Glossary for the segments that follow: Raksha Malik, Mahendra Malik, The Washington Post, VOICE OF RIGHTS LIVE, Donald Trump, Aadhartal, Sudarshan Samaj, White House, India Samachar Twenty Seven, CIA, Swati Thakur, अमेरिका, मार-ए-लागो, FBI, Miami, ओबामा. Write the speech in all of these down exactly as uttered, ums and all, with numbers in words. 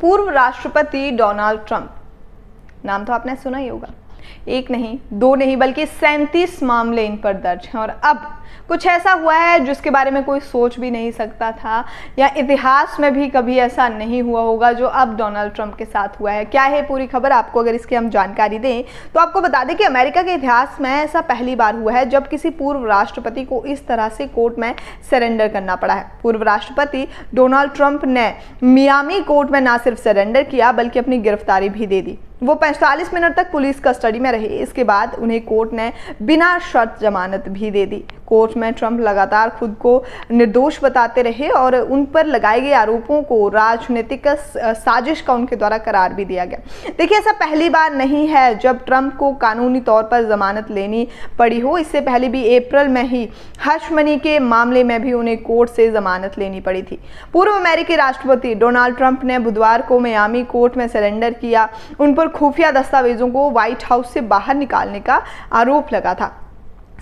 पूर्व राष्ट्रपति Donald Trump, नाम तो आपने सुना ही होगा, एक नहीं दो नहीं बल्कि सैंतीस मामले इन पर दर्ज हैं। और अब कुछ ऐसा हुआ है जिसके बारे में कोई सोच भी नहीं सकता था या इतिहास में भी कभी ऐसा नहीं हुआ होगा जो अब डोनाल्ड ट्रंप के साथ हुआ है। क्या है पूरी खबर, आपको अगर इसकी हम जानकारी दें तो आपको बता दें कि अमेरिका के इतिहास में ऐसा पहली बार हुआ है जब किसी पूर्व राष्ट्रपति को इस तरह से कोर्ट में सरेंडर करना पड़ा है। पूर्व राष्ट्रपति डोनाल्ड ट्रंप ने मियामी कोर्ट में ना सिर्फ सरेंडर किया बल्कि अपनी गिरफ्तारी भी दे दी। वो पैंतालीस मिनट तक पुलिस कस्टडी में रहे। इसके बाद उन्हें कोर्ट ने बिना शर्त जमानत भी दे दी। कोर्ट में ट्रंप लगातार खुद को निर्दोष बताते रहे और उन पर लगाए गए आरोपों को राजनीतिक साजिश का उनके द्वारा करार भी दिया गया। देखिए, ऐसा पहली बार नहीं है जब ट्रंप को कानूनी तौर पर जमानत लेनी पड़ी हो। इससे पहले भी अप्रैल में ही हश मनी के मामले में भी उन्हें कोर्ट से जमानत लेनी पड़ी थी। पूर्व अमेरिकी राष्ट्रपति डोनाल्ड ट्रंप ने बुधवार को मियामी कोर्ट में सरेंडर किया। उन पर खुफिया दस्तावेजों को व्हाइट हाउस से बाहर निकालने का आरोप लगा था।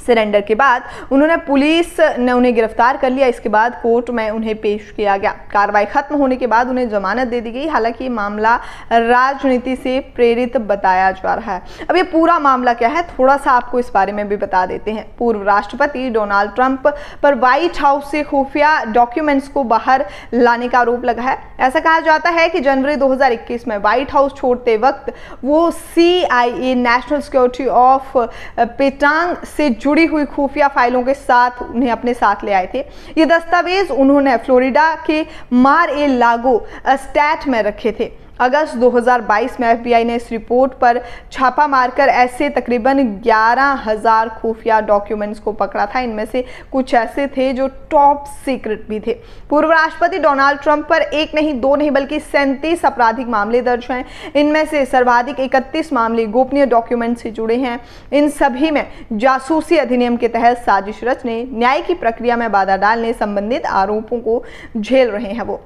सरेंडर के बाद उन्होंने पुलिस ने उन्हें गिरफ्तार कर लिया। इसके बाद कोर्ट में उन्हें पेश किया गया। कार्रवाई खत्म होने के बाद उन्हें जमानत दे दी गई। हालांकि ये मामला राजनीति से प्रेरित बताया जा रहा है। अब ये पूरा मामला क्या है, थोड़ा सा आपको इस बारे में भी बता देते हैं। पूर्व राष्ट्रपति डोनाल्ड ट्रंप पर व्हाइट हाउस से खुफिया डॉक्यूमेंट्स को बाहर लाने का आरोप लगा है। ऐसा कहा जाता है कि जनवरी दो हजार इक्कीस में व्हाइट हाउस छोड़ते वक्त वो C I A national security of पेटांग से जुड़ी हुई खुफिया फाइलों के साथ उन्हें अपने साथ ले आए थे। ये दस्तावेज उन्होंने फ्लोरिडा के मार-ए-लागो एस्टेट में रखे थे। अगस्त दो हजार बाईस में एफ बी आई ने इस रिपोर्ट पर छापा मारकर ऐसे तकरीबन ग्यारह हजार खुफिया डॉक्यूमेंट्स को पकड़ा था। इनमें से कुछ ऐसे थे जो टॉप सीक्रेट भी थे। पूर्व राष्ट्रपति डोनाल्ड ट्रंप पर एक नहीं दो नहीं बल्कि सैंतीस आपराधिक मामले दर्ज हैं। इनमें से सर्वाधिक इकतीस मामले गोपनीय डॉक्यूमेंट से जुड़े हैं। इन सभी में जासूसी अधिनियम के तहत साजिश रचने, न्याय की प्रक्रिया में बाधा डालने संबंधित आरोपों को झेल रहे हैं। वो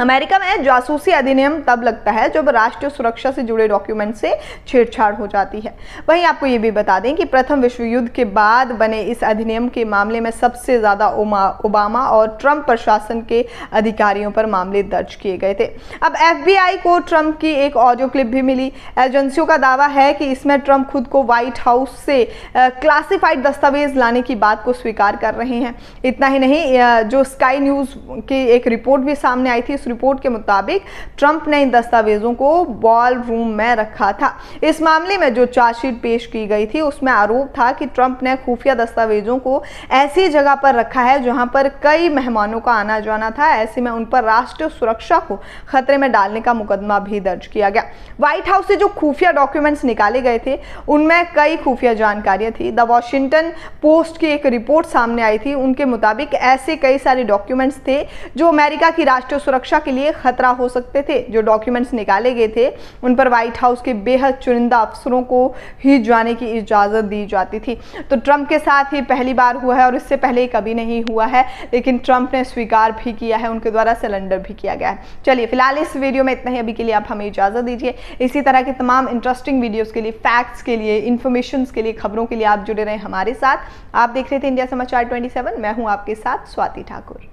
अमेरिका में जासूसी अधिनियम तब लगता है जब राष्ट्रीय सुरक्षा से जुड़े डॉक्यूमेंट से छेड़छाड़ हो जाती है। वहीं आपको ये भी बता दें कि प्रथम विश्व युद्ध के बाद बने इस अधिनियम के मामले में सबसे ज़्यादा ओबामा और ट्रंप प्रशासन के अधिकारियों पर मामले दर्ज किए गए थे। अब एफ बी आई को ट्रंप की एक ऑडियो क्लिप भी मिली। एजेंसियों का दावा है कि इसमें ट्रंप खुद को व्हाइट हाउस से क्लासिफाइड दस्तावेज लाने की बात को स्वीकार कर रहे हैं। इतना ही नहीं, जो स्काई न्यूज़ की एक रिपोर्ट भी सामने आई थी, रिपोर्ट के मुताबिक ट्रंप ने इन दस्तावेजों को बॉल रूम में रखा था। इस मामले में जो चार्जशीट पेश की गई थी उसमें आरोप था कि ट्रंप ने खुफिया दस्तावेजों को ऐसी जगह पर रखा है जहां पर कई मेहमानों का आना जाना था। ऐसे में उन पर राष्ट्रीय सुरक्षा को खतरे में डालने का मुकदमा भी दर्ज किया गया। व्हाइट हाउस से जो खुफिया डॉक्यूमेंट्स निकाले गए थे उनमें कई खुफिया जानकारियां थी। द वॉशिंगटन पोस्ट की एक रिपोर्ट सामने आई थी। उनके मुताबिक ऐसे कई सारे डॉक्यूमेंट्स थे जो अमेरिका की राष्ट्रीय सुरक्षा के लिए खतरा हो सकते थे। जो डॉक्यूमेंट्स निकाले गए थे उन पर व्हाइट हाउस के बेहद चुनिंदा अफसरों को ही जाने की इजाजत दी जाती थी। तो ट्रंप के साथ ही पहली बार हुआ है और इससे पहले कभी नहीं हुआ है, लेकिन ट्रंप ने स्वीकार भी किया है, उनके द्वारा सरेंडर भी किया गया है। चलिए, फिलहाल इस वीडियो में इतना ही। अभी के लिए आप हमें इजाजत दीजिए। इसी तरह के तमाम इंटरेस्टिंग वीडियोज के लिए, फैक्ट्स के लिए, इंफॉर्मेशन के लिए, खबरों के लिए आप जुड़े रहे हमारे साथ। आप देख रहे थे इंडिया समाचार ट्वेंटी सेवन। मैं हूँ आपके साथ स्वाति ठाकुर।